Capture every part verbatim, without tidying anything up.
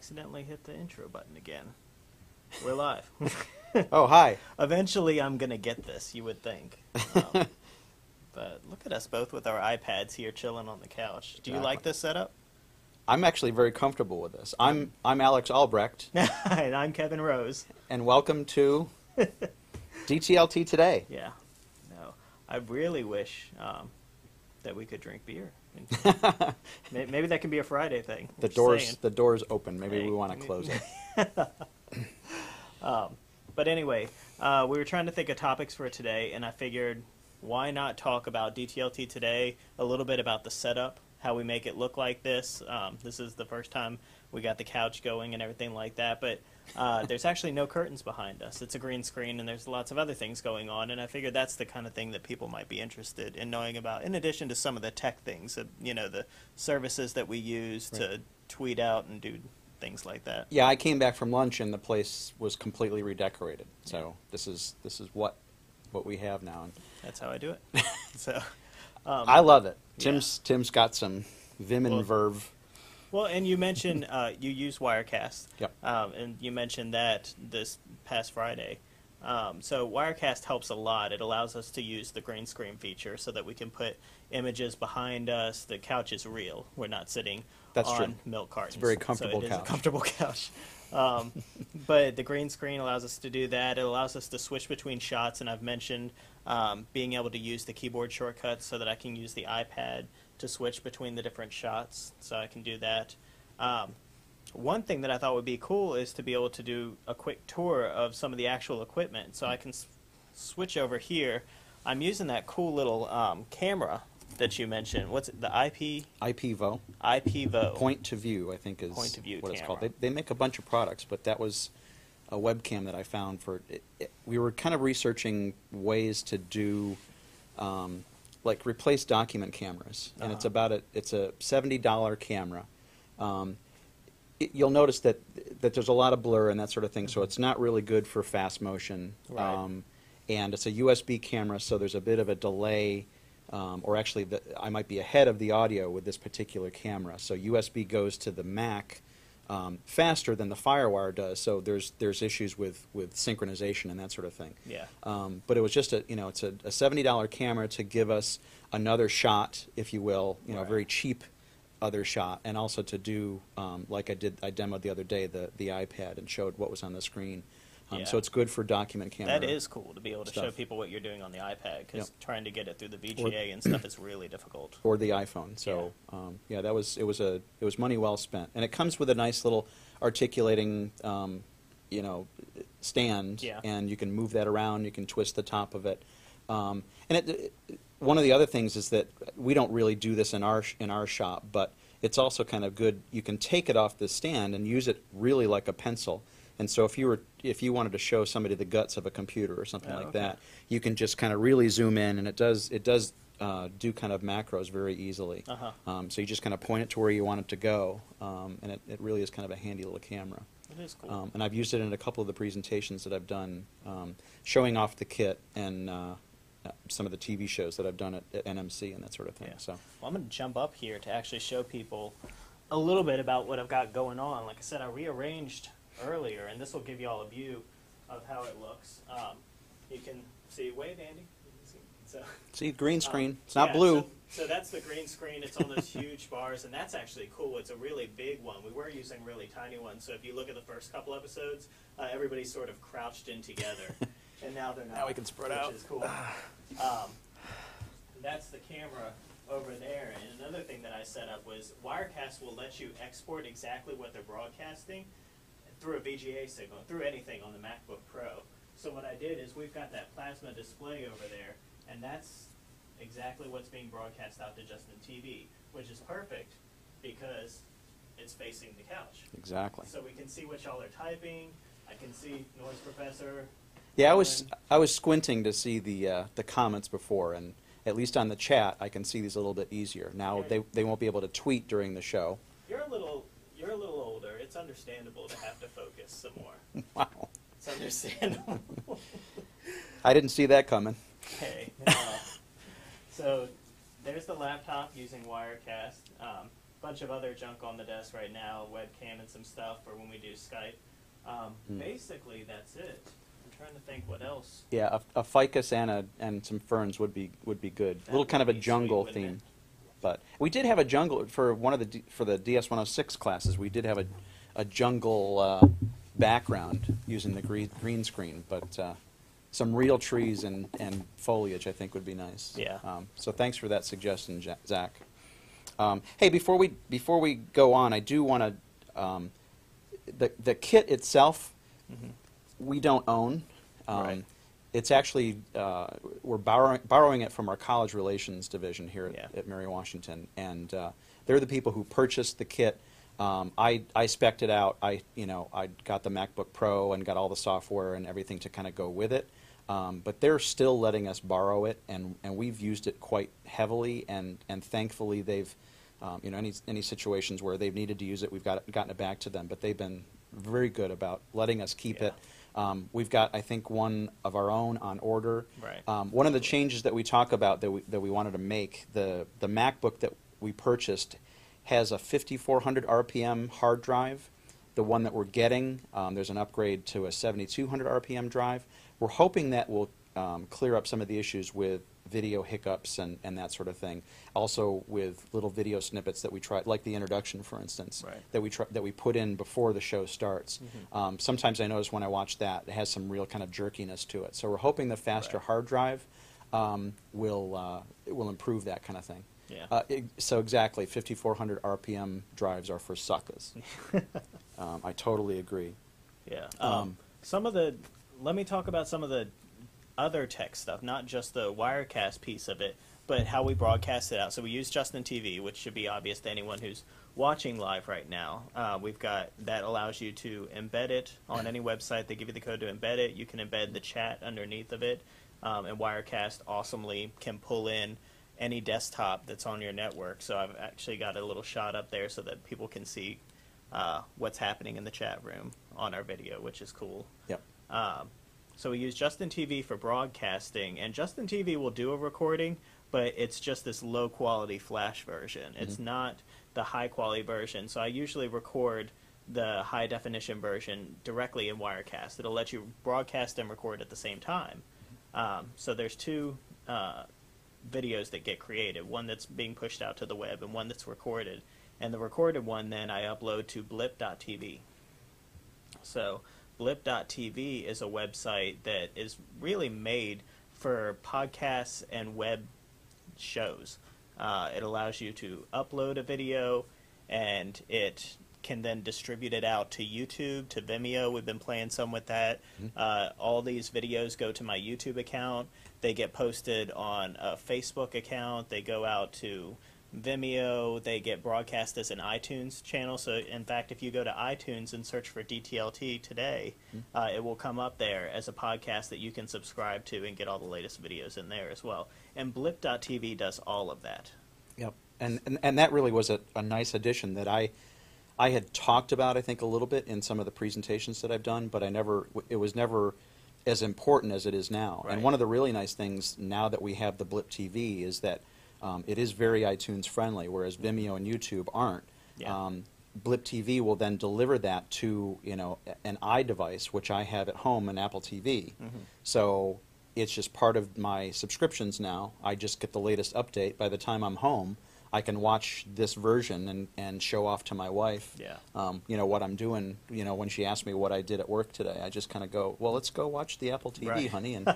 accidentally hit the intro button again. We're live. Oh, hi. Eventually I'm going to get this, you would think. Um, but look at us both with our iPads here chilling on the couch. Exactly. Do you like this setup? I'm actually very comfortable with this. I'm, I'm Alex Albrecht. And I'm Kevin Rose. And welcome to D T L T Today. Yeah. No, I really wish um, that we could drink beer. Maybe that can be a Friday thing. The door's saying. the door's open. Maybe hey, we want to close it. um, but anyway, uh, we were trying to think of topics for today, and I figured why not talk about D T L T Today, a little bit about the setup, how we make it look like this. Um, this is the first time we got the couch going and everything like that, but uh, there's actually no curtains behind us. It's a green screen, and there's lots of other things going on, and I figured that's the kind of thing that people might be interested in knowing about, in addition to some of the tech things, uh, you know, the services that we use right. to tweet out and do things like that. Yeah, I came back from lunch, and the place was completely redecorated, so yeah. this is this is what what we have now. And that's how I do it. So, um, I love it. Tim's, yeah. Tim's got some vim and well, verve. Well, and you mentioned uh, you use Wirecast, yep. um, and you mentioned that this past Friday. Um, so Wirecast helps a lot. It allows us to use the green screen feature so that we can put images behind us. The couch is real. We're not sitting That's on true. milk cartons. It's a very comfortable so it couch. It is a comfortable couch. Um, but the green screen allows us to do that. It allows us to switch between shots, and I've mentioned um, being able to use the keyboard shortcuts so that I can use the iPad to switch between the different shots, so I can do that. Um, one thing that I thought would be cool is to be able to do a quick tour of some of the actual equipment, so I can s switch over here. I'm using that cool little um, camera that you mentioned. What's it, the I P? IPEVO. IPEVO. Point to view, I think, is Point to view what camera. it's called. They, they make a bunch of products, but that was a webcam that I found for, it, it, we were kind of researching ways to do um, like replace document cameras, and uh-huh. it's about a it's a seventy dollar camera. Um, it, you'll notice that that there's a lot of blur and that sort of thing, so it's not really good for fast motion. Right. Um, and it's a U S B camera, so there's a bit of a delay, um, or actually, the, I might be ahead of the audio with this particular camera. So U S B goes to the Mac um, faster than the FireWire does, so there's there's issues with with synchronization and that sort of thing. Yeah. Um, but it was just a you know it's a, a seventy dollar camera to give us another shot, if you will, you know, right. a very cheap other shot, and also to do um, like I did I demoed the other day the the iPad and showed what was on the screen. Um, yeah. So it's good for document camera. That is cool to be able to stuff. show people what you're doing on the iPad, because yep. trying to get it through the V G A or, and stuff is really difficult. Or the iPhone. So yeah. Um, yeah, that was it was a it was money well spent, and it comes with a nice little articulating, um, you know, stand, yeah. and you can move that around. You can twist the top of it, um, and it, it, one of the other things is that we don't really do this in our sh in our shop, but it's also kind of good. You can take it off the stand and use it really like a pencil. And so if you were, if you wanted to show somebody the guts of a computer or something oh, like okay. that, you can just kind of really zoom in, and it does, it does uh, do kind of macros very easily. Uh-huh. um, so you just kind of point it to where you want it to go, um, and it, it really is kind of a handy little camera. It is cool. Um, and I've used it in a couple of the presentations that I've done, um, showing off the kit and uh, some of the T V shows that I've done at, at N M C and that sort of thing. Yeah. So well, I'm going to jump up here to actually show people a little bit about what I've got going on. Like I said, I rearranged earlier, and this will give you all a view of how it looks. Um, you can see, wave Andy. So, see, green screen. Um, it's not yeah, blue. So, so that's the green screen. It's on those huge bars, and that's actually cool. It's a really big one. We were using really tiny ones, so if you look at the first couple episodes, uh, everybody's sort of crouched in together, and now they're not. Now we can spread which out. Which is cool. Um, that's the camera over there, and another thing that I set up was Wirecast will let you export exactly what they're broadcasting through a V G A signal, through anything on the MacBook Pro. So what I did is we've got that plasma display over there, and that's exactly what's being broadcast out to Justin T V, which is perfect because it's facing the couch. Exactly. So we can see what y'all are typing. I can see Noise Professor. Yeah, I was I was squinting to see the uh, the comments before, and at least on the chat, I can see these a little bit easier. Now they they won't be able to tweet during the show. You're a little. You're a little older. It's understandable to have to focus some more. Wow. It's understandable. I didn't see that coming. Okay. Uh, so there's the laptop using Wirecast. Um, bunch of other junk on the desk right now, webcam and some stuff for when we do Skype. Um, mm. Basically, that's it. I'm trying to think what else. Yeah, a, a ficus and a, and some ferns would be would be good. A little kind of a jungle sweet, theme, but we did have a jungle for one of the D, for the D S one oh six classes. We did have a a jungle uh, background using the green green screen, but uh, some real trees and and foliage I think would be nice. Yeah. Um, so thanks for that suggestion, Zach. Um, hey, before we before we go on, I do want to um, the the kit itself. Mm-hmm. We don't own. Um, right. It's actually uh, we're borrowing borrowing it from our college relations division here at, yeah. at Mary Washington, and uh, they're the people who purchased the kit. Um, I I spec'd it out. I you know I got the MacBook Pro and got all the software and everything to kind of go with it. Um, but they're still letting us borrow it, and and we've used it quite heavily, and and thankfully they've um, you know any any situations where they've needed to use it, we've got gotten it back to them. But they've been very good about letting us keep yeah. it. Um, we've got, I think, one of our own on order. Right. Um, one of the changes that we talk about that we, that we wanted to make, the, the MacBook that we purchased has a fifty-four hundred R P M hard drive. The one that we're getting, um, there's an upgrade to a seventy-two hundred R P M drive. We're hoping that will um, clear up some of the issues with video hiccups and, and that sort of thing. Also with little video snippets that we try, like the introduction, for instance, right. that we try, that we put in before the show starts. Mm-hmm. um, sometimes I notice when I watch that, it has some real kind of jerkiness to it. So we're hoping the faster right. hard drive um, will uh, it will improve that kind of thing. Yeah. Uh, it, so exactly, fifty-four hundred R P M drives are for suckers. um, I totally agree. Yeah. Um, um, some of the, let me talk about some of the other tech stuff, not just the Wirecast piece of it, but how we broadcast it out. So we use Justin T V, which should be obvious to anyone who's watching live right now. Uh, we've got that allows you to embed it on any website. They give you the code to embed it. You can embed the chat underneath of it, um, and Wirecast awesomely can pull in any desktop that's on your network. So I've actually got a little shot up there so that people can see uh, what's happening in the chat room on our video, which is cool. Yep. Um, So we use Justin T V for broadcasting, and Justin T V will do a recording, but it's just this low-quality Flash version. Mm-hmm. It's not the high-quality version, so I usually record the high-definition version directly in Wirecast. It'll let you broadcast and record at the same time. Um, so there's two uh, videos that get created, one that's being pushed out to the web and one that's recorded. And the recorded one, then, I upload to blip dot T V. So blip dot T V is a website that is really made for podcasts and web shows. Uh, it allows you to upload a video, and it can then distribute it out to YouTube, to Vimeo. We've been playing some with that. Mm-hmm. uh, all these videos go to my YouTube account. They get posted on a Facebook account. They go out to Vimeo. They get broadcast as an iTunes channel. So in fact, if you go to iTunes and search for D T L T Today, mm-hmm. uh, it will come up there as a podcast that you can subscribe to and get all the latest videos in there as well. And blip dot T V does all of that. Yep. And and, and that really was a, a nice addition that I I had talked about, I think, a little bit in some of the presentations that I've done, but I never it was never as important as it is now. Right. And one of the really nice things now that we have the blip T V is that Um, it is very iTunes friendly, whereas Vimeo and YouTube aren't. Yeah. Um, blip T V will then deliver that to you know an iDevice, which I have at home, an Apple T V. Mm-hmm. So it's just part of my subscriptions now. I just get the latest update. By the time I'm home, I can watch this version and, and show off to my wife. Yeah. Um, you know what I'm doing. You know when she asks me what I did at work today, I just kind of go, well, let's go watch the Apple T V, right. honey, and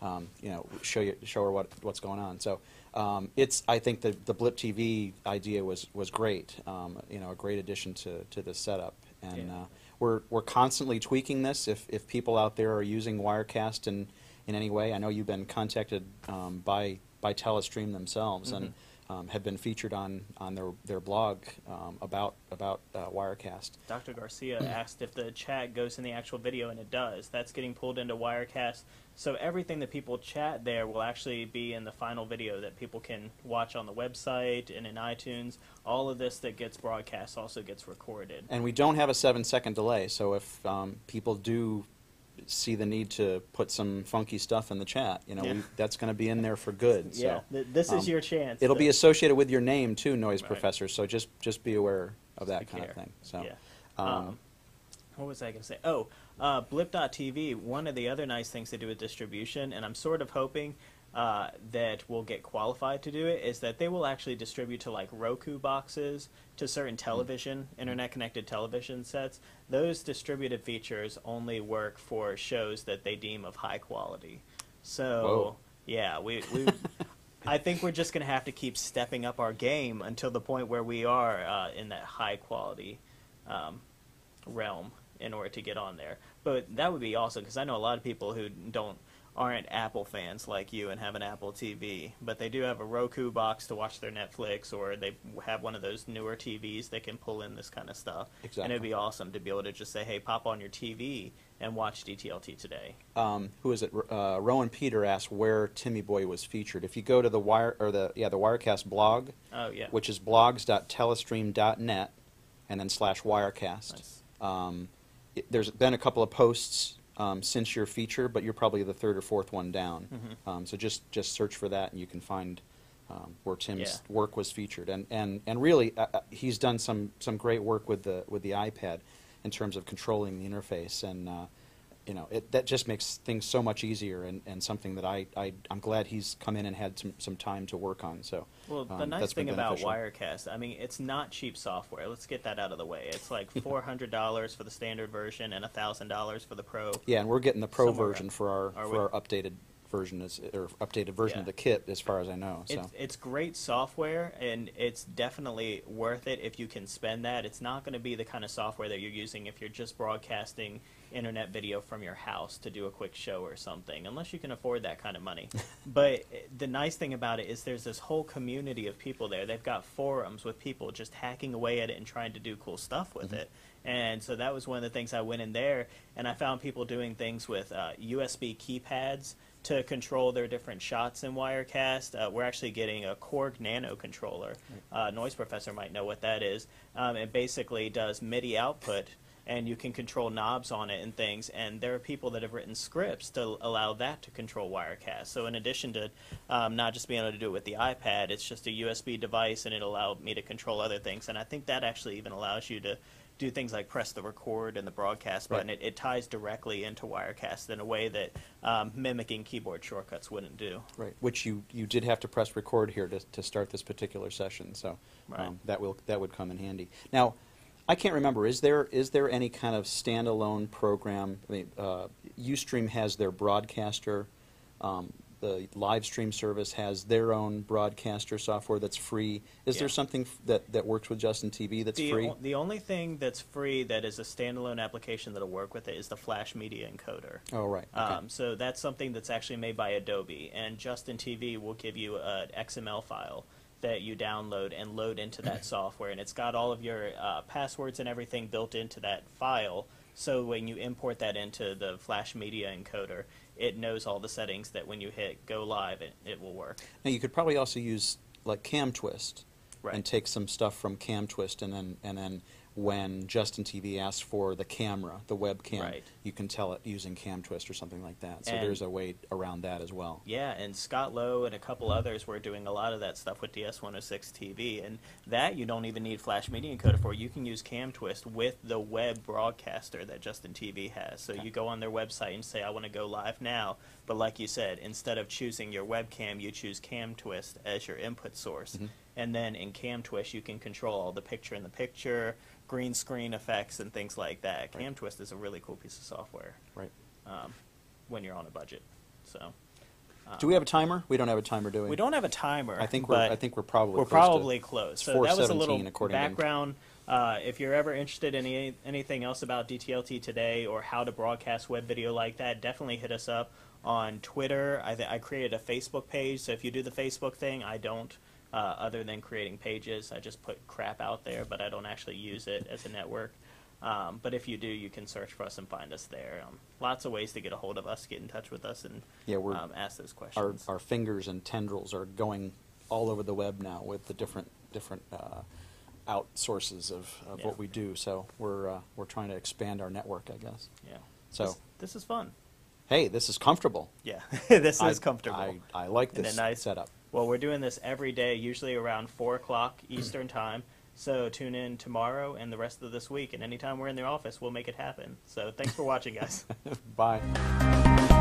um, you know show you show her what what's going on. So. Um, it's. I think the the blip T V idea was was great. Um, you know, a great addition to to this setup, and yeah. uh, we're we're constantly tweaking this. If if people out there are using Wirecast in in any way, I know you've been contacted um, by by Telestream themselves, mm-hmm. and um, have been featured on on their their blog um, about about uh, Wirecast. Doctor Garcia asked if the chat goes in the actual video, and it does. That's getting pulled into Wirecast. So everything that people chat there will actually be in the final video that people can watch on the website and in iTunes. All of this that gets broadcast also gets recorded. And we don't have a seven second delay, so if um, people do see the need to put some funky stuff in the chat. You know, yeah. we, that's going to be in there for good. So. Yeah, th this is um, your chance. It'll though. be associated with your name too, Noise right. Professor. So just just be aware of that kind care. of thing. So, yeah. um, um, what was I going to say? Oh, uh, blip dot T V. One of the other nice things they do with distribution, and I'm sort of hoping uh, that we'll get qualified to do it, is that they will actually distribute to like Roku boxes, to certain television, internet-connected television sets. Those distributed features only work for shows that they deem of high quality. So, Whoa. yeah, we, we I think we're just going to have to keep stepping up our game until the point where we are uh, in that high-quality um, realm in order to get on there. But that would be awesome, because I know a lot of people who don't aren't Apple fans like you and have an Apple T V, but they do have a Roku box to watch their Netflix, or they have one of those newer T Vs that can pull in this kind of stuff. Exactly. And it'd be awesome to be able to just say, hey, pop on your T V and watch D T L T Today. Um, who is it? Uh, Rowan Peter asked where Timmy Boy was featured. If you go to the Wire or the yeah the Wirecast blog, oh, yeah. which is blogs dot telestream dot net and then slash Wirecast. Nice. Um, it, there's been a couple of posts Um, since your feature, but you're probably the third or fourth one down. Mm-hmm. um, so just just search for that, and you can find um, where Tim's yeah. work was featured. And and and really, uh, he's done some some great work with the with the iPad in terms of controlling the interface, and uh, you know it, that just makes things so much easier. And, and something that I, I I'm glad he's come in and had some some time to work on. So well, the um, nice thing about Wirecast, I mean, it's not cheap software. Let's get that out of the way. It's like four hundred dollars for the standard version and one thousand dollars for the Pro. Yeah, and we're getting the Pro version for our Are for we? our updated version is or updated version yeah. of the kit, as far as I know. So it's, it's great software, and it's definitely worth it if you can spend that. It's not going to be the kind of software that you're using if you're just broadcasting internet video from your house to do a quick show or something, unless you can afford that kind of money. But the nice thing about it is there's this whole community of people there. They've got forums with people just hacking away at it and trying to do cool stuff with mm-hmm. it. And so that was one of the things I went in there, and I found people doing things with uh, U S B keypads to control their different shots in Wirecast. Uh, we're actually getting a Korg nano controller. Uh, Noise Professor might know what that is. Um, it basically does MIDI output, and you can control knobs on it and things, and there are people that have written scripts to allow that to control Wirecast. So in addition to um, not just being able to do it with the iPad, it's just a U S B device, and it allowed me to control other things. And I think that actually even allows you to do things like press the record and the broadcast button. Right. It, it ties directly into Wirecast in a way that um, mimicking keyboard shortcuts wouldn't do. Right, which you, you did have to press record here to, to start this particular session, so right. um, that will that would come in handy. Now, I can't remember, is there is there any kind of standalone program? I mean, uh, Ustream has their broadcaster, um, the live stream service has their own broadcaster software that's free. Is yeah. there something f that, that works with Justin T V that's the free? O the only thing that's free that is a standalone application that'll work with it is the Flash Media Encoder. Oh, right. Okay. Um, so that's something that's actually made by Adobe, and Justin T V will give you an X M L file that you download and load into that software, and it's got all of your uh, passwords and everything built into that file. So when you import that into the Flash Media Encoder, it knows all the settings that when you hit go live, it, it will work. Now, you could probably also use like CamTwist right. and take some stuff from CamTwist, and then and then when Justin T V asks for the camera, the webcam, right. you can tell it using CamTwist or something like that. So and there's a way around that as well. Yeah, and Scott Lowe and a couple others were doing a lot of that stuff with D S one oh six T V, and that you don't even need Flash Media Encoder for. You can use CamTwist with the web broadcaster that Justin T V has. So okay. you go on their website and say, I want to go live now, but like you said, instead of choosing your webcam, you choose CamTwist as your input source. Mm-hmm. And then in CamTwist, you can control all the picture-in-the-picture, green screen effects, and things like that. Right. CamTwist is a really cool piece of software. Right. Um, when you're on a budget, so. Um, do we have a timer? We don't have a timer, do we? We don't have a timer. I think we're. I think we're probably. We're close probably to, close. It's so that was a little background. Uh, if you're ever interested in any, anything else about D T L T Today or how to broadcast web video like that, definitely hit us up on Twitter. I, th I created a Facebook page, so if you do the Facebook thing, I don't. Uh, other than creating pages, I just put crap out there, but I don't actually use it as a network. Um, but if you do, you can search for us and find us there. Um, lots of ways to get a hold of us, get in touch with us, and yeah, we're, um, ask those questions. Our, our fingers and tendrils are going all over the web now with the different different uh, out sources of, of yeah. what we do. So we're uh, we're trying to expand our network, I guess. Yeah. So. This, this is fun. Hey, this is comfortable. Yeah, this I, is comfortable. I, I like this I, setup. Well, we're doing this every day, usually around four o'clock Eastern time. So tune in tomorrow and the rest of this week. And anytime we're in the office, we'll make it happen. So thanks for watching, guys. Bye.